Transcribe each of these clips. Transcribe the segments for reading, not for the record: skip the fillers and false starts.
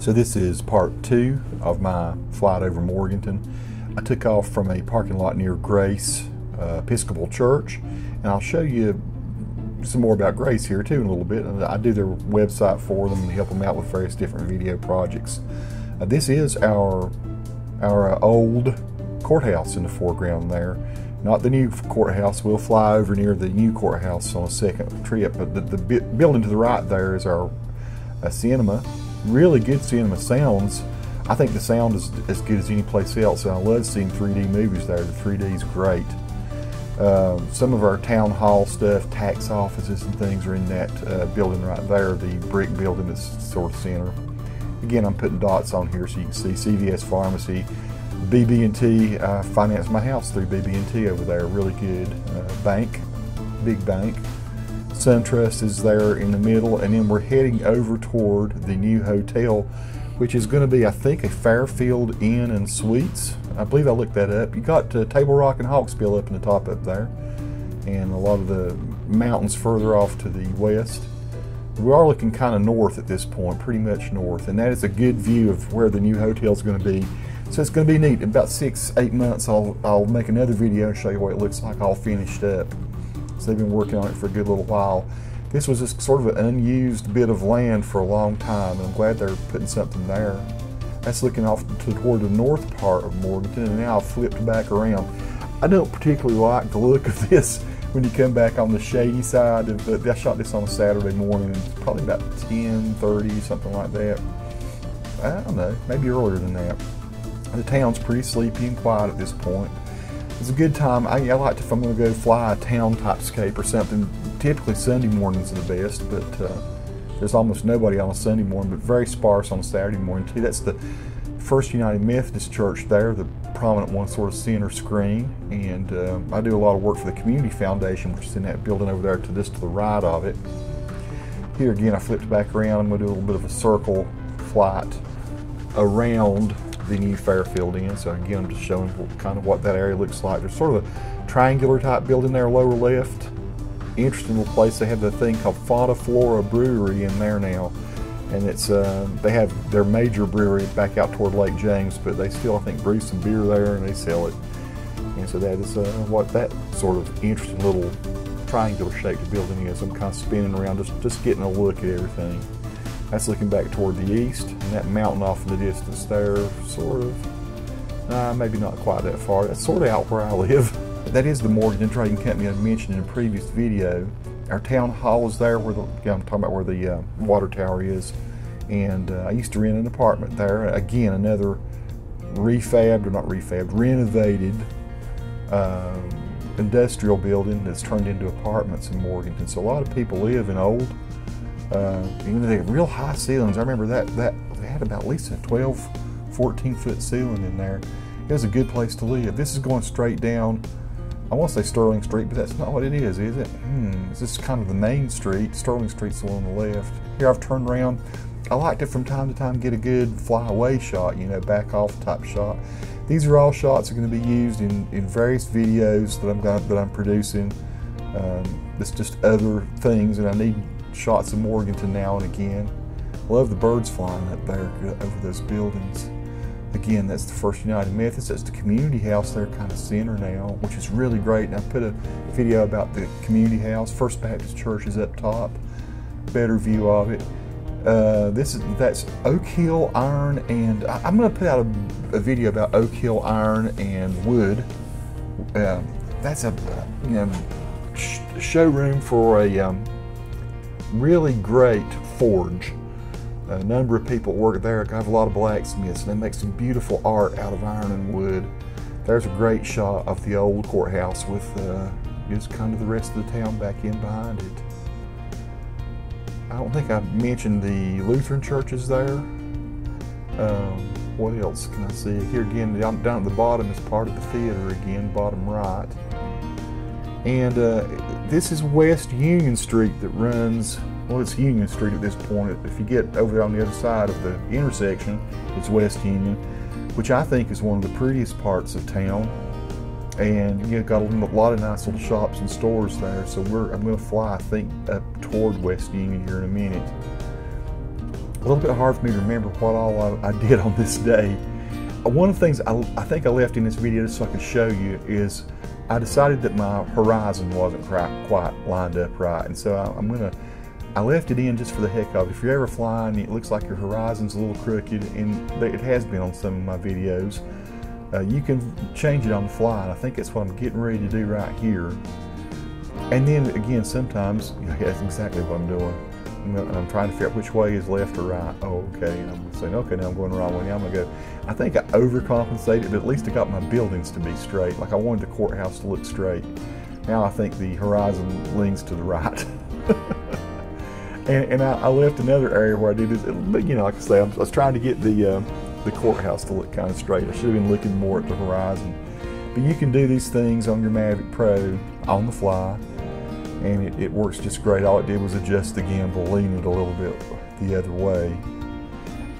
So this is part two of my flight over Morganton. I took off from a parking lot near Grace Episcopal Church, and I'll show you some more about Grace here too in a little bit. I do their website for them and help them out with various different video projects. This is our old courthouse in the foreground there. Not the new courthouse. We'll fly over near the new courthouse on a second trip, but the building to the right there is our cinema. Really good cinema sounds. I think the sound is as good as any place else, and I love seeing 3D movies there. The 3D is great. Some of our town hall stuff, tax offices and things are in that building right there, the brick building that's sort of center. Again, I'm putting dots on here so you can see CVS Pharmacy, BB&T. I financed my house through BB&T over there, really good bank, big bank. SunTrust is there in the middle, and then we're heading over toward the new hotel, which is going to be, I think, a Fairfield Inn and Suites. I believe I looked that up. You got Table Rock and Hawksbill up in the top up there, and a lot of the mountains further off to the west. We are looking kind of north at this point, pretty much north, and that is a good view of where the new hotel is going to be. So it's going to be neat. In about 6-8 months, I'll make another video and show you what it looks like all finished up. So they've been working on it for a good little while. This was just sort of an unused bit of land for a long time, and I'm glad they're putting something there. That's looking off toward the north part of Morganton, and now I've flipped back around. I don't particularly like the look of this when you come back on the shady side. But I shot this on a Saturday morning, probably about 10:30, something like that. I don't know, maybe earlier than that. The town's pretty sleepy and quiet at this point. It's a good time. I like to, if I'm going to go fly a town typescape or something, typically Sunday mornings are the best, but there's almost nobody on a Sunday morning, but very sparse on a Saturday morning too. That's the First United Methodist Church there, the prominent one, sort of center screen. And I do a lot of work for the Community Foundation, which is in that building over there to this to the right of it. Here again, I flipped back around. I'm going to do a little bit of a circle flight around the new Fairfield Inn. So again, I'm just showing kind of what that area looks like. There's sort of a triangular type building there, lower left. Interesting little place. They have the thing called Fonta Flora Brewery in there now, and it's they have their major brewery back out toward Lake James, but they still, I think, brew some beer there and they sell it. And so that is what that sort of interesting little triangular shaped building is. I'm kind of spinning around, just getting a look at everything. That's looking back toward the east, and that mountain off in the distance there, sort of, maybe not quite that far. That's sort of out where I live. That is the Morganton Trading Company I mentioned in a previous video. Our town hall is there, where the, yeah, I'm talking about where the water tower is. And I used to rent an apartment there. Again, another refabbed, or not refabbed, renovated industrial building that's turned into apartments in Morganton. So a lot of people live in old, even though they have real high ceilings. I remember that they had about at least a 12, 14-foot ceiling in there. It was a good place to live. This is going straight down. I want to say Sterling Street, but that's not what it is it? This is kind of the main street. Sterling Street's the one on the left. Here I've turned around. I like to, from time to time, get a good flyaway shot, you know, back off type shot. These are all shots that are going to be used in various videos that I'm producing. It's just other things, and I need shots of Morganton now and again. I love the birds flying up there over those buildings. Again, that's the First United Methodist. That's the community house there, kind of center now, which is really great. And I put a video about the community house. First Baptist Church is up top. Better view of it. That's Oak Hill Iron and... I'm going to put out a video about Oak Hill Iron and Wood. That's a showroom for a really great forge. A number of people work there. I have a lot of blacksmiths, and they make some beautiful art out of iron and wood. There's a great shot of the old courthouse with just kind of the rest of the town back in behind it. I don't think I mentioned the Lutheran churches there. What else can I see? Here again, down at the bottom is part of the theater again, bottom right. And this is West Union Street that runs... Well, it's Union Street at this point. If you get over there on the other side of the intersection, it's West Union, which I think is one of the prettiest parts of town. And you've got a lot of nice little shops and stores there. So I'm going to fly, I think, up toward West Union here in a minute. a little bit hard for me to remember what all I did on this day. One of the things I think I left in this video just so I could show you is I decided that my horizon wasn't quite lined up right, and so I left it in just for the heck of it. If you're ever flying, it looks like your horizon's a little crooked, and it has been on some of my videos. You can change it on the fly, and I think that's what I'm getting ready to do right here. And then again, sometimes, you know, that's exactly what I'm doing. I'm trying to figure out which way is left or right. Oh, okay. And I'm saying, okay, now I'm going the wrong way. Now I'm going to go. I think I overcompensated, but at least I got my buildings to be straight. Like I wanted the courthouse to look straight. Now I think the horizon leans to the right. and I left another area where I did this. But, you know, like I say, I was trying to get the courthouse to look kind of straight. I should have been looking more at the horizon. But you can do these things on your Mavic Pro on the fly, and it works just great. All it did was adjust the gimbal, lean it a little bit the other way.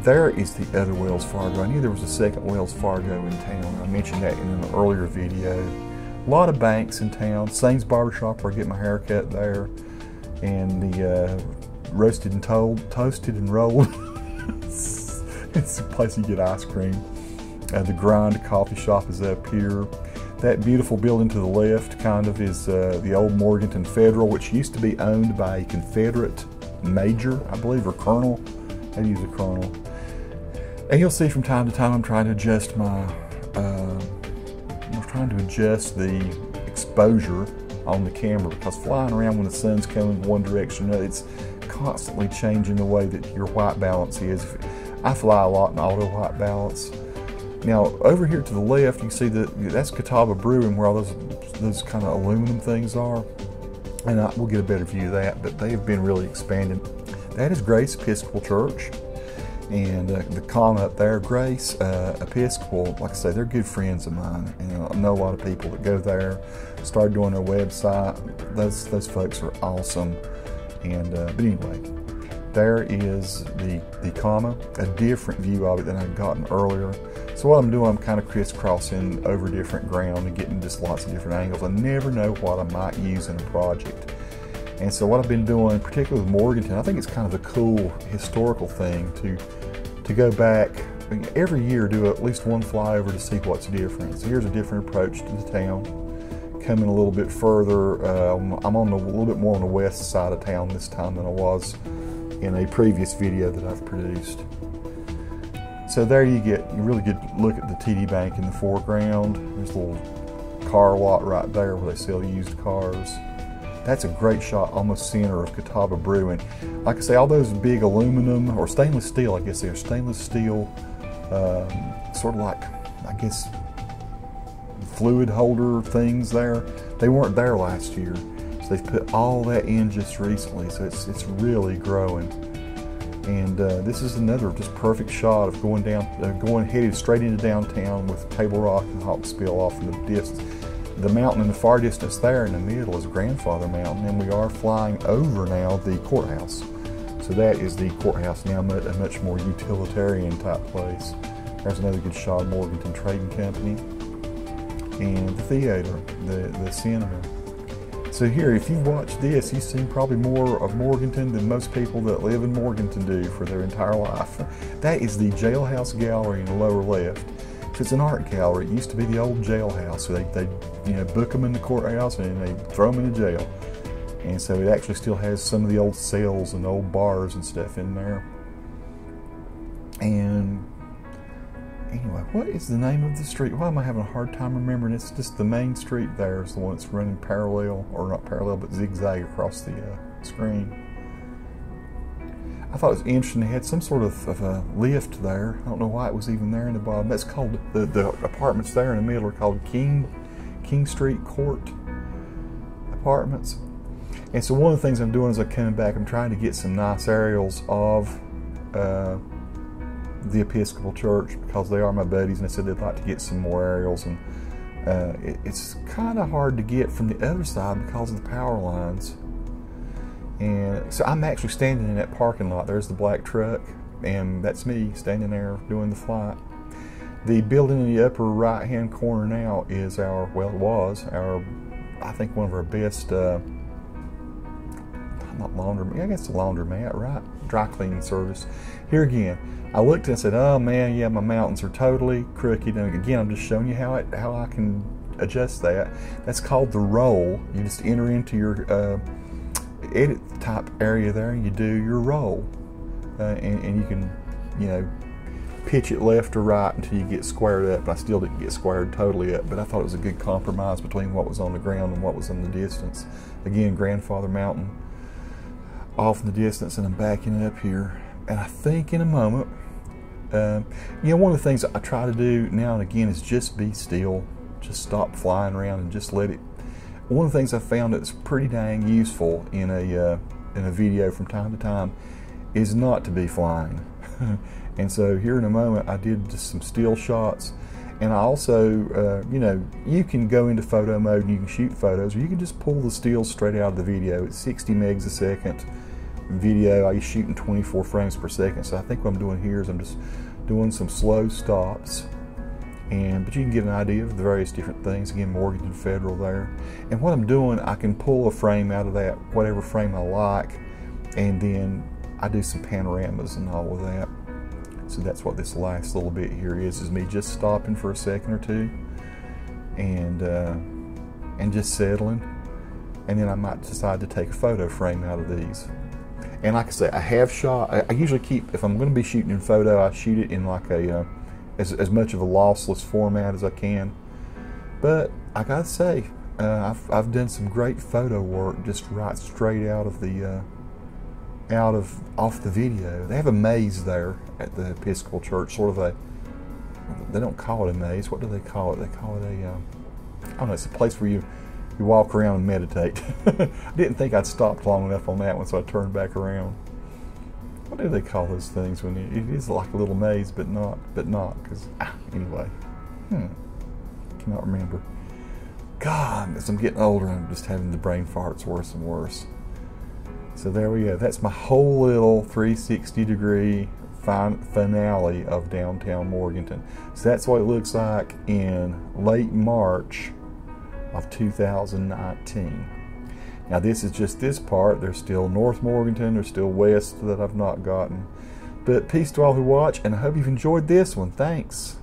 There is the other Wells Fargo. I knew there was a second Wells Fargo in town. I mentioned that in an earlier video. A lot of banks in town. Saints Barbershop, where I get my hair cut there. And the Roasted and Toasted and Rolled. It's a place you get ice cream. The Grind coffee shop is up here. That beautiful building to the left kind of is the old Morganton Federal, which used to be owned by a Confederate major, I believe, or colonel. I use a colonel. And you'll see from time to time I'm trying to adjust my, I'm trying to adjust the exposure on the camera, because flying around when the sun's coming one direction or another, it's constantly changing the way that your white balance is. I fly a lot in auto white balance. Now, over here to the left, you can see that's Catawba Brewing, where all those kind of aluminum things are. And we'll get a better view of that, but they have been really expanding. That is Grace Episcopal Church. And the comma up there, Grace Episcopal, like I say, they're good friends of mine. And I know a lot of people that go there, started doing their website. Those folks are awesome. And but anyway, there is the comma, a different view of it than I'd gotten earlier. So what I'm doing, I'm kind of crisscrossing over different ground and getting just lots of different angles. I never know what I might use in a project. And so what I've been doing, particularly with Morganton, I think it's kind of a cool historical thing to go back. I mean, every year do at least one flyover to see what's different. So here's a different approach to the town. Coming a little bit further, I'm on a little bit more on the west side of town this time than I was in a previous video that I've produced. So there you get a really good look at the TD Bank in the foreground. There's a little car lot right there where they sell used cars. That's a great shot, almost center of Catawba Brewing. Like I say, all those big aluminum or stainless steel, I guess they're stainless steel, sort of like, I guess, fluid holder things there. They weren't there last year. They've put all that in just recently, so it's really growing. And this is another just perfect shot of going down, headed straight into downtown with Table Rock and Hawksbill off in the distance. The mountain in the far distance there in the middle is Grandfather Mountain, and we are flying over now the courthouse. So that is the courthouse now, a much more utilitarian type place. There's another good shot of Morganton Trading Company and the theater, the cinema. So here, if you've watched this, you've seen probably more of Morganton than most people that live in Morganton do for their entire life. That is the Jailhouse Gallery in the lower left. So it's an art gallery. It used to be the old jailhouse. So they you know, book them in the courthouse and they throw them in the jail. And so it actually still has some of the old cells and old bars and stuff in there. And anyway, what is the name of the street? Why am I having a hard time remembering? It's just the main street there is the one that's running parallel, or not parallel, but zigzag across the screen. I thought it was interesting. They had some sort of a lift there. I don't know why it was even there in the bottom. That's called, the apartments there in the middle are called King Street Court Apartments. And so one of the things I'm doing is I'm coming back, I'm trying to get some nice aerials of the Episcopal Church, because they are my buddies and they said they'd like to get some more aerials. And it's kind of hard to get from the other side because of the power lines. And so I'm actually standing in that parking lot. There's the black truck, and that's me standing there doing the flight. The building in the upper right hand corner now is our, well, it was our, I think one of our best, not laundromat, I guess the laundromat, right? dry cleaning service. Here again, I looked and said, oh man, yeah, my mountains are totally crooked. And again, I'm just showing you how I can adjust that. That's called the roll. You just enter into your edit type area there and you do your roll. And you can, you know, pitch it left or right until you get squared up. I still didn't get squared totally up, but I thought it was a good compromise between what was on the ground and what was in the distance. Again, Grandfather Mountain off in the distance, and I'm backing it up here. And I think in a moment, you know, one of the things I try to do now and again is just be still, just stop flying around and just let it. One of the things I found that's pretty dang useful in a video from time to time is not to be flying. And so here in a moment, I did just some still shots, and I also, you know, you can go into photo mode and you can shoot photos, or you can just pull the stills straight out of the video. It's 60 megs a second video. I shoot in 24 frames per second. So I think what I'm doing here is I'm just doing some slow stops, but you can get an idea of the various different things. Again, Morganton Federal there. And what I'm doing, I can pull a frame out of that, whatever frame I like, and then I do some panoramas and all of that. So that's what this last little bit here is me just stopping for a second or two and just settling. And then I might decide to take a photo frame out of these. And like I say, I have shot, I usually keep, if I'm gonna be shooting in photo, I shoot it in like a, as much of a lossless format as I can. But I gotta say, I've done some great photo work just right straight out of the, off the video. They have a maze there at the Episcopal Church, sort of a, they don't call it a maze, what do they call it? They call it a, I don't know, it's a place where you walk around and meditate. I didn't think I'd stopped long enough on that one, so I turned back around. What do they call those things when it is like a little maze, but not, because, anyway, cannot remember. God, as I'm getting older, I'm just having the brain farts worse and worse. So there we go. That's my whole little 360-degree finale of downtown Morganton. So that's what it looks like in late March of 2019. Now this is just this part. There's still North Morganton. There's still West that I've not gotten. But peace to all who watch, and I hope you've enjoyed this one. Thanks.